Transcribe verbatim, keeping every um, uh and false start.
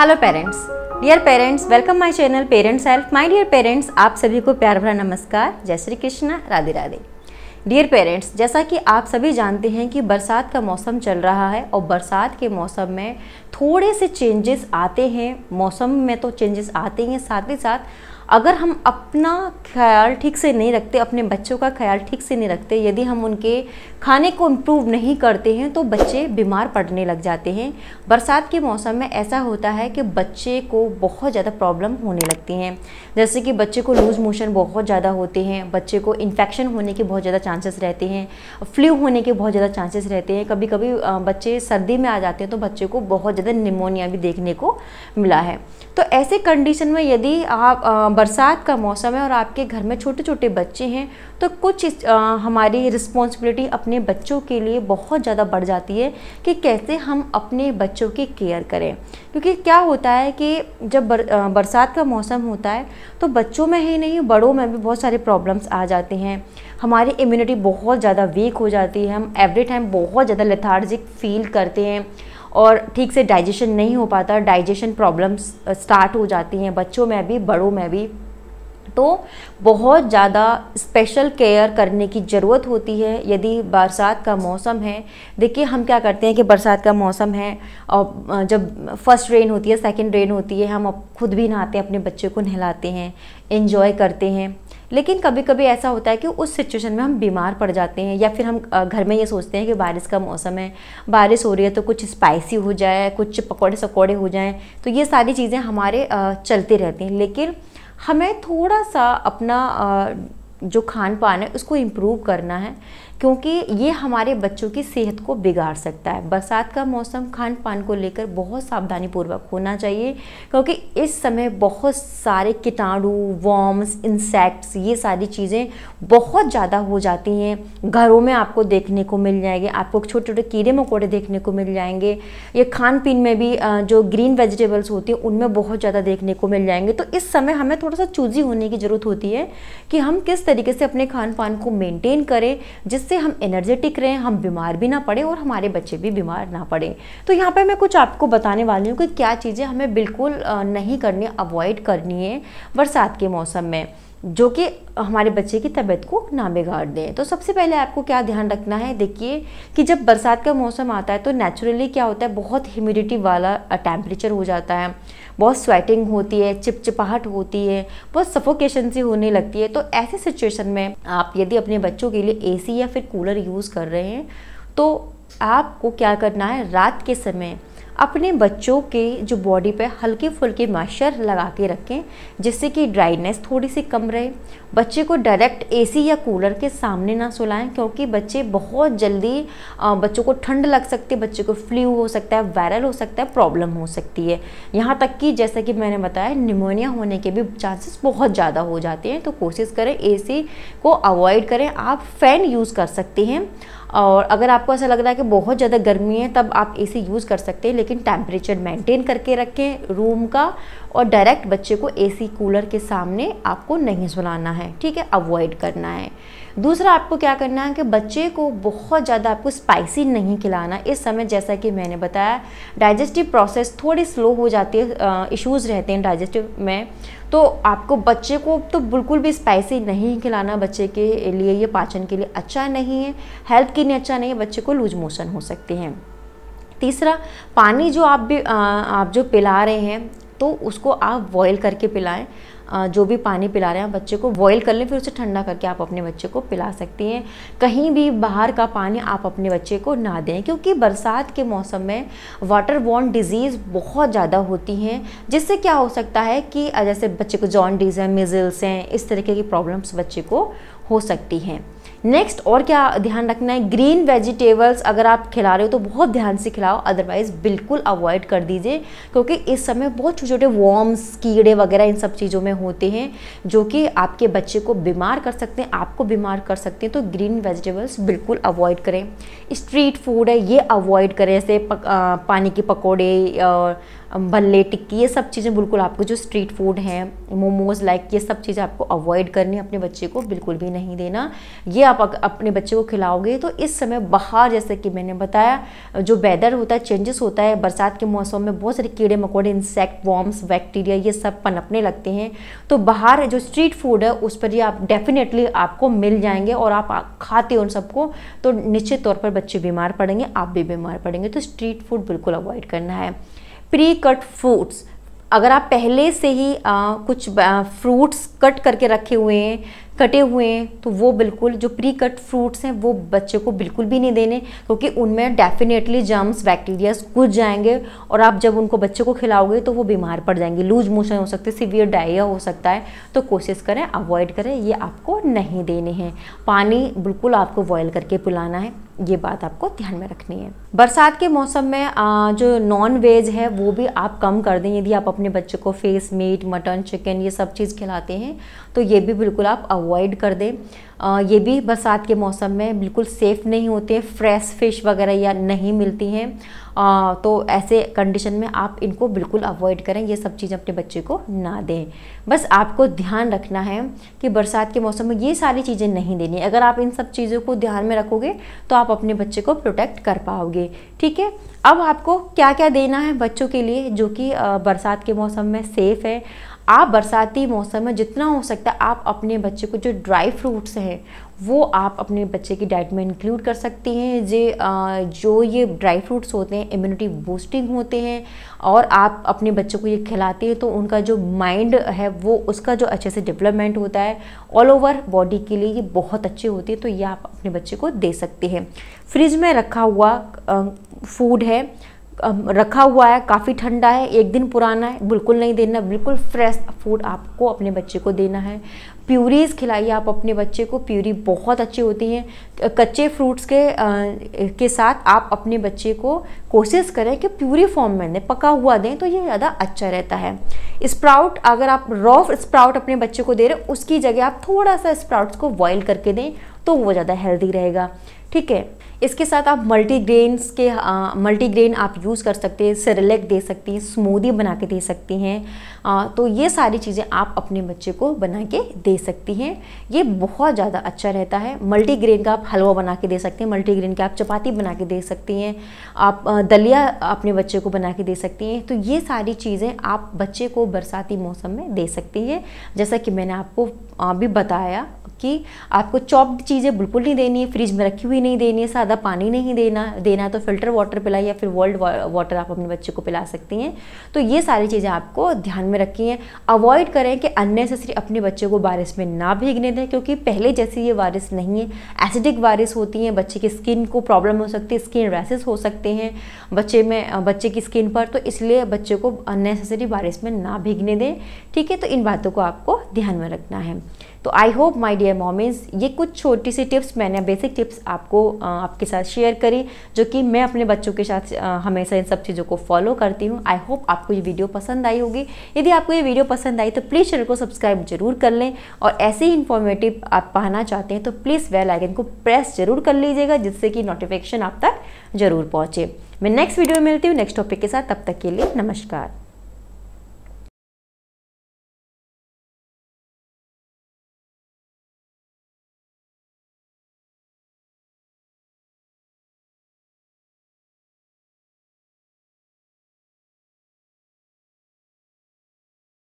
Hello parents, dear parents, welcome my channel parents help. My dear parents, आप सभी को प्यार भरा नमस्कार, जय श्री कृष्ण, राधे राधे। डियर पेरेंट्स, जैसा कि आप सभी जानते हैं कि बरसात का मौसम चल रहा है और बरसात के मौसम में थोड़े से चेंजेस आते हैं। मौसम में तो चेंजेस आते ही हैं, साथ ही साथ अगर हम अपना ख्याल ठीक से नहीं रखते, अपने बच्चों का ख्याल ठीक से नहीं रखते, यदि हम उनके खाने को इम्प्रूव नहीं करते हैं तो बच्चे बीमार पड़ने लग जाते हैं। बरसात के मौसम में ऐसा होता है कि बच्चे को बहुत ज़्यादा प्रॉब्लम होने लगती हैं, जैसे कि बच्चे को लूज मोशन बहुत ज़्यादा होते हैं, बच्चे को इन्फेक्शन होने के बहुत ज़्यादा चांसेस रहते हैं, फ्लू होने के बहुत ज़्यादा चांसेस रहते हैं। कभी कभी बच्चे सर्दी में आ जाते हैं तो बच्चे को बहुत ज़्यादा निमोनिया भी देखने को मिला है। तो ऐसे कंडीशन में यदि आप बरसात का मौसम है और आपके घर में छोटे छोटे बच्चे हैं तो कुछ आ, हमारी रिस्पॉन्सिबिलिटी अपने बच्चों के लिए बहुत ज़्यादा बढ़ जाती है कि कैसे हम अपने बच्चों की केयर करें। क्योंकि क्या होता है कि जब बर, आ, बरसात का मौसम होता है तो बच्चों में ही नहीं, बड़ों में भी बहुत सारे प्रॉब्लम्स आ जाते हैं। हमारी इम्यूनिटी बहुत ज़्यादा वीक हो जाती है, हम एवरी टाइम बहुत ज़्यादा लेथार्जिक फील करते हैं और ठीक से डाइजेशन नहीं हो पाता, डाइजेशन प्रॉब्लम्स स्टार्ट हो जाती हैं बच्चों में भी, बड़ों में भी। तो बहुत ज़्यादा स्पेशल केयर करने की ज़रूरत होती है यदि बरसात का मौसम है। देखिए हम क्या करते हैं कि बरसात का मौसम है और जब फर्स्ट रेन होती है, सेकंड रेन होती है, हम खुद भी नहाते हैं, अपने बच्चे को नहलाते हैं, एंजॉय करते हैं। लेकिन कभी कभी ऐसा होता है कि उस सिचुएशन में हम बीमार पड़ जाते हैं, या फिर हम घर में ये सोचते हैं कि बारिश का मौसम है, बारिश हो रही है तो कुछ स्पाइसी हो जाए, कुछ पकौड़े सकौड़े हो जाएं, तो ये सारी चीज़ें हमारे चलते रहते हैं। लेकिन हमें थोड़ा सा अपना जो खान पान है उसको इम्प्रूव करना है, क्योंकि ये हमारे बच्चों की सेहत को बिगाड़ सकता है। बरसात का मौसम खान पान को लेकर बहुत सावधानी पूर्वक होना चाहिए, क्योंकि इस समय बहुत सारे कीटाणु, वर्म्स, इंसेक्ट्स, ये सारी चीज़ें बहुत ज़्यादा हो जाती हैं। घरों में आपको देखने को मिल जाएंगे, आपको छोटे छोटे कीड़े मकोड़े देखने को मिल जाएंगे। ये खान पीन में भी जो ग्रीन वेजिटेबल्स होती है उनमें बहुत ज़्यादा देखने को मिल जाएंगे। तो इस समय हमें थोड़ा सा चूजी होने की ज़रूरत होती है कि हम किस तरीके से अपने खान पान को मेनटेन करें, जिस से हम एनर्जेटिक रहें, हम बीमार भी ना पड़े और हमारे बच्चे भी बीमार ना पड़े। तो यहाँ पे मैं कुछ आपको बताने वाली हूँ कि क्या चीज़ें हमें बिल्कुल नहीं करनी, अवॉइड करनी है बरसात के मौसम में, जो कि हमारे बच्चे की तबीयत को ना बिगाड़ दें। तो सबसे पहले आपको क्या ध्यान रखना है, देखिए कि जब बरसात का मौसम आता है तो नेचुरली क्या होता है, बहुत ह्यूमिडिटी वाला टेम्परेचर हो जाता है, बहुत स्वेटिंग होती है, चिपचिपाहट होती है, बहुत सफोकेशन सी होने लगती है। तो ऐसे सिचुएशन में आप यदि अपने बच्चों के लिए एसी या फिर कूलर यूज़ कर रहे हैं तो आपको क्या करना है, रात के समय अपने बच्चों के जो बॉडी पे हल्के फुल्के मॉइस्चर लगा के रखें, जिससे कि ड्राइनेस थोड़ी सी कम रहे। बच्चे को डायरेक्ट एसी या कूलर के सामने ना सुलाएं, क्योंकि बच्चे बहुत जल्दी, बच्चों को ठंड लग सकती है, बच्चे को फ्लू हो सकता है, वायरल हो सकता है, प्रॉब्लम हो सकती है। यहाँ तक कि जैसा कि मैंने बताया, निमोनिया होने के भी चांसेस बहुत ज़्यादा हो जाते हैं। तो कोशिश करें एसी को अवॉइड करें। आप फ़ैन यूज़ कर सकते हैं, और अगर आपको ऐसा लग रहा है कि बहुत ज़्यादा गर्मी है तब आप एसी यूज़ कर सकते हैं, लेकिन टेम्परेचर मेंटेन करके रखें रूम का, और डायरेक्ट बच्चे को एसी कूलर के सामने आपको नहीं सुलाना है, ठीक है, अवॉइड करना है। दूसरा आपको क्या करना है कि बच्चे को बहुत ज़्यादा आपको स्पाइसी नहीं खिलाना। इस समय जैसा कि मैंने बताया डाइजेस्टिव प्रोसेस थोड़ी स्लो हो जाती है, इश्यूज़ रहते हैं डाइजेस्टिव में, तो आपको बच्चे को तो बिल्कुल भी स्पाइसी नहीं खिलाना। बच्चे के लिए ये पाचन के लिए अच्छा नहीं है, हेल्थ के लिए अच्छा नहीं है, बच्चे को लूज मोशन हो सकते हैं। तीसरा, पानी जो आप भी आप जो पिला रहे हैं तो उसको आप बॉयल करके पिलाएं। जो भी पानी पिला रहे हैं बच्चे को बॉयल कर लें, फिर उसे ठंडा करके आप अपने बच्चे को पिला सकती हैं। कहीं भी बाहर का पानी आप अपने बच्चे को ना दें, क्योंकि बरसात के मौसम में वाटर बॉर्न डिजीज़ बहुत ज़्यादा होती हैं, जिससे क्या हो सकता है कि जैसे बच्चे को जॉन्डिस है, मिजल्स हैं, इस तरीके की प्रॉब्लम्स बच्चे को हो सकती हैं। नेक्स्ट और क्या ध्यान रखना है, ग्रीन वेजिटेबल्स अगर आप खिला रहे हो तो बहुत ध्यान से खिलाओ, अदरवाइज़ बिल्कुल अवॉइड कर दीजिए, क्योंकि इस समय बहुत छोटे छोटे वर्म्स, कीड़े वगैरह इन सब चीज़ों में होते हैं, जो कि आपके बच्चे को बीमार कर सकते हैं, आपको बीमार कर सकते हैं। तो ग्रीन वेजिटेबल्स बिल्कुल अवॉइड करें। स्ट्रीट फूड है ये अवॉइड करें, जैसे पानी के पकौड़े और भल्ले टिक्की, ये सब चीज़ें बिल्कुल आपको जो स्ट्रीट फूड हैं मोमोज़ लाइक ये सब चीज़ें आपको अवॉइड करनी, अपने बच्चे को बिल्कुल भी नहीं देना। ये आप अपने बच्चे को खिलाओगे तो इस समय बाहर जैसे कि मैंने बताया जो वेदर होता है चेंजेस होता है, बरसात के मौसम में बहुत सारे कीड़े मकोड़े इंसेक्ट वॉर्म्स बैक्टीरिया ये सब पनपने लगते हैं, तो बाहर जो स्ट्रीट फूड है उस पर ये आप डेफिनेटली आपको मिल जाएंगे और आप खाते हो उन सबको तो निश्चित तौर पर बच्चे बीमार पड़ेंगे, आप भी बीमार पड़ेंगे। तो स्ट्रीट फूड बिल्कुल अवॉइड करना है। प्री कट फ्रूट्स, अगर आप पहले से ही आ, कुछ फ्रूट्स कट करके रखे हुए हैं कटे हुए हैं तो वो बिल्कुल जो प्री कट फ्रूट्स हैं वो बच्चे को बिल्कुल भी नहीं देने, क्योंकि उनमें डेफिनेटली जर्म्स बैक्टीरियाज घुस जाएंगे और आप जब उनको बच्चे को खिलाओगे तो वो बीमार पड़ जाएंगे, लूज मोशन हो सकते हैं, सीवियर डायरिया हो सकता है। तो कोशिश करें अवॉइड करें, ये आपको नहीं देने हैं। पानी बिल्कुल आपको बॉयल करके पिलाना है, ये बात आपको ध्यान में रखनी है। बरसात के मौसम में आ, जो नॉन वेज है वो भी आप कम कर दें। यदि आप अपने बच्चे को फिश मीट मटन चिकन ये सब चीज़ खिलाते हैं तो ये भी बिल्कुल आप अवॉइड कर दें। आ, ये भी बरसात के मौसम में बिल्कुल सेफ़ नहीं होते, फ्रेश फ़िश वगैरह या नहीं मिलती हैं, आ, तो ऐसे कंडीशन में आप इनको बिल्कुल अवॉइड करें, ये सब चीज़ अपने बच्चे को ना दें। बस आपको ध्यान रखना है कि बरसात के मौसम में ये सारी चीज़ें नहीं देनी। अगर आप इन सब चीज़ों को ध्यान में रखोगे तो आप अपने बच्चे को प्रोटेक्ट कर पाओगे। ठीक है, अब आपको क्या क्या देना है बच्चों के लिए जो कि बरसात के मौसम में सेफ़ है। आप बरसाती मौसम में जितना हो सकता है आप अपने बच्चे को जो ड्राई फ्रूट्स हैं वो आप अपने बच्चे की डाइट में इंक्लूड कर सकते हैं। जे जो ये ड्राई फ्रूट्स होते हैं इम्यूनिटी बूस्टिंग होते हैं और आप अपने बच्चों को ये खिलाते हैं तो उनका जो माइंड है वो उसका जो अच्छे से डेवलपमेंट होता है ऑल ओवर बॉडी के लिए ये बहुत अच्छे होते हैं, तो ये आप अपने बच्चे को दे सकते हैं। फ्रिज में रखा हुआ फूड है, रखा हुआ है, काफ़ी ठंडा है, एक दिन पुराना है, बिल्कुल नहीं देना। बिल्कुल फ्रेश फूड आपको अपने बच्चे को देना है। प्यूरीज़ खिलाइए आप अपने बच्चे को, प्यूरी बहुत अच्छी होती हैं। कच्चे फ्रूट्स के आ, के साथ आप अपने बच्चे को कोशिश करें कि प्यूरी फॉर्म में दें, पका हुआ दें तो ये ज़्यादा अच्छा रहता है। स्प्राउट, अगर आप रॉ स्प्राउट अपने बच्चे को दे रहे हो उसकी जगह आप थोड़ा सा स्प्राउट्स को बॉयल करके दें तो वो ज़्यादा हेल्दी रहेगा। ठीक है, इसके साथ आप मल्टीग्रेन्स के मल्टीग्रेन आप यूज़ कर सकते हैं, सेरेलेक दे सकती हैं, स्मूदी बना के दे सकती हैं, आ, तो ये सारी चीज़ें आप अपने बच्चे को बना के दे सकती हैं, ये बहुत ज़्यादा अच्छा रहता है। मल्टीग्रेन का आप हलवा बना के दे सकते हैं, मल्टीग्रेन का आप चपाती बना के दे सकती हैं, आप दलिया अपने बच्चे को बना के दे सकती हैं। तो ये सारी चीज़ें आप बच्चे को बरसाती मौसम में दे सकती हैं। जैसा कि मैंने आपको अभी बताया कि आपको चॉप्ड चीज़ें बिल्कुल नहीं देनी है, फ्रिज में रखी हुई नहीं देनी है, सादा पानी नहीं देना देना तो फिल्टर वाटर पिलाए या फिर वर्ल्ड वाटर आप अपने बच्चे को पिला सकती हैं। तो ये सारी चीज़ें आपको ध्यान में रखनी है। अवॉइड करें कि अननेसेसरी अपने बच्चे को बारिश में ना भीगने दें, क्योंकि पहले जैसी ये बारिश नहीं है, एसिडिक बारिश होती है, बच्चे की स्किन को प्रॉब्लम हो सकती है, स्किन रैशेस हो सकते हैं बच्चे में बच्चे की स्किन पर, तो इसलिए बच्चे को अननेसेसरी बारिश में ना भीगने दें। ठीक है, तो इन बातों को आपको ध्यान में रखना है। तो I hope my dear mommies, ये कुछ छोटी सी टिप्स मैंने बेसिक टिप्स आपको आपके साथ शेयर करी जो कि मैं अपने बच्चों के साथ हमेशा इन सब चीज़ों को फॉलो करती हूँ। आई होप आपको ये वीडियो पसंद आई होगी। यदि आपको ये वीडियो पसंद आई तो प्लीज़ चैनल को सब्सक्राइब जरूर कर लें और ऐसे ही इन्फॉर्मेटिव आप पाना चाहते हैं तो प्लीज़ बेल आइकन को प्रेस जरूर कर लीजिएगा जिससे कि नोटिफिकेशन आप तक जरूर पहुँचे। मैं नेक्स्ट वीडियो में मिलती हूँ नेक्स्ट टॉपिक के साथ, तब तक के लिए नमस्कार।